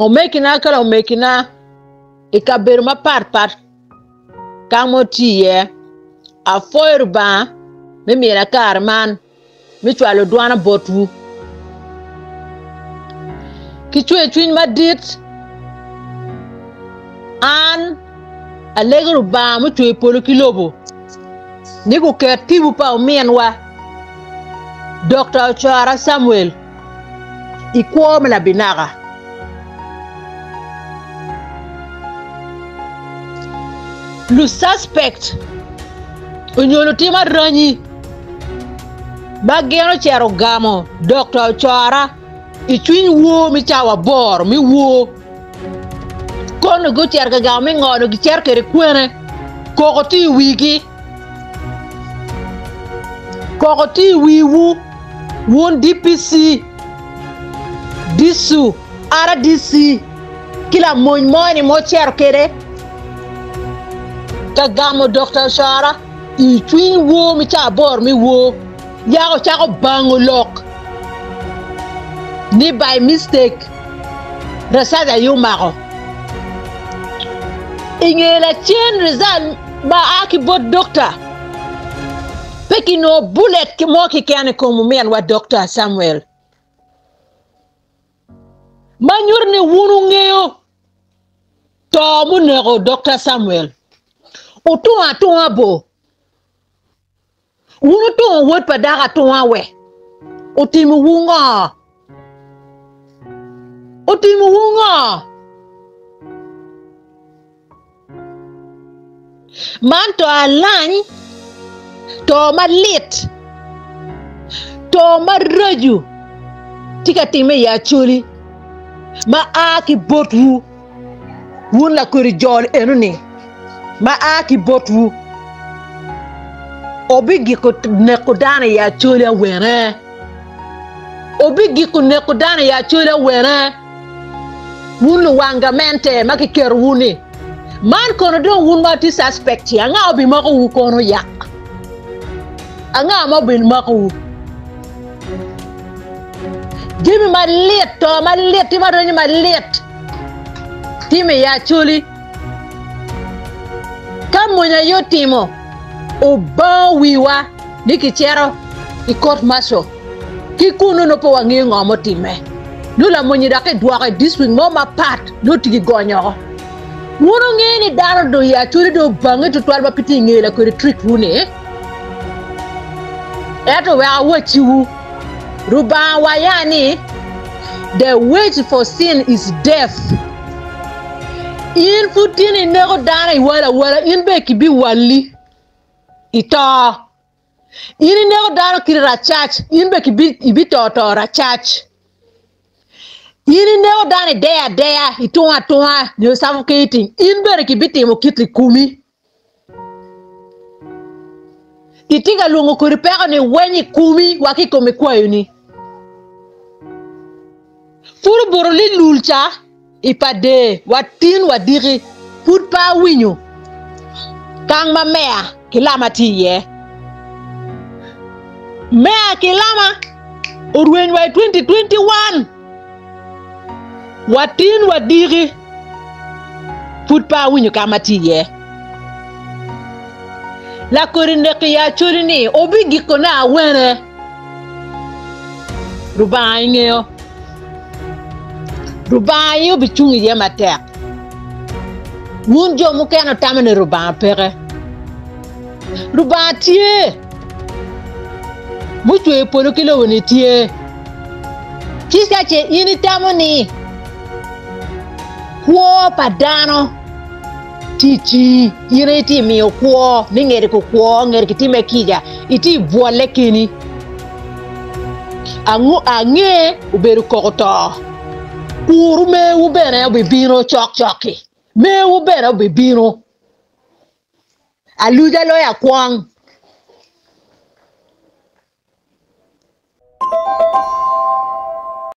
o mekina ikaber ma par kamoti ye a foirba me mira karman mi twalo duana botu kichwe twin madit an alegru ba mu twe polo kilobo niku ke tibu pa umienwa Dr. Ochora Samuel ikuwa la binaga le suspect unyolo tima ranyi bageno chero gamo Dr. Ochora ichwin wo mi chawa bor mi wo kono go cherga gamo mi ngono gi cherkere kwene kokoti wigi kokoti wiwu won DPC disu RDC kila moñmoni mo cherkere Kagamo Dr. Ochora I twin wo mi cha bor mi wo ya cha ko bango lok ni by mistake resada yu maro ingela chain result ba akibot doctor pekino bullet ki mo ki kan ko mu men wa Dr. Samuel manyurne wunu ngeo to mu nego Dr. Samuel Otoa toa bo. Unuto word padara toa we. Otimu wunga. Otimu wunga. Man to a lang. To ma lit. To ma raju. Tikatime ya chuli. Ma aki botwu. Wunla kuri jol enuni. Ma aki botwu obigi ko ne ko dana ya chole were obigi ko ne ko dana ya chole were wunu wanga mente makiker wuni man kono don wun ma ti suspect ya nga obi mako wu kono ya anga ma bin mako wu jimi ma let to ma let ti ma don ma let ti me ya chole Kamunya yotimo oba wiwa nikichero ikot maso kikuno no po wangi ngomo time nula munyira ke duare diswing moma part no tigi gonyo woro ngeni daro do ya churi do bangi to twalba piti ngela ko retreat wune eto we awochiwu ruba wayani the wage for sin is death In futini nego dana iwala wala in beki bi wali ita in nego dana kirira church in beki bi ibitoto ra church in nego dana dea itonwa tonwa nyo suffocating in beki bitimo kitli kumi itinga lungo kuripeka ni wenyi kumi wakiko mekwa yoni furu boroli lulcha Ipade watin wadiri put pa winyo kang ma mea kilama tiye mea kilama urwen wa 2021 watin wadiri put pa winyo kama tiye la korinde ya chorini obigi kona wene ruba ingeo Ruban yo bichungi ye mater. Munjo mukeno tamene ruban pere. Ruban tie. Mutu e polo kilo woni tie. Kiska che ini tamoni. Kuo padano. Titi ire ti mi kuo ningere ko kuo ngere kitime kija iti bwole kini. Angu ange uberu kokoto. Uru me ubere obibino chok choki. Me ubere obibino. Aluja loya kwang.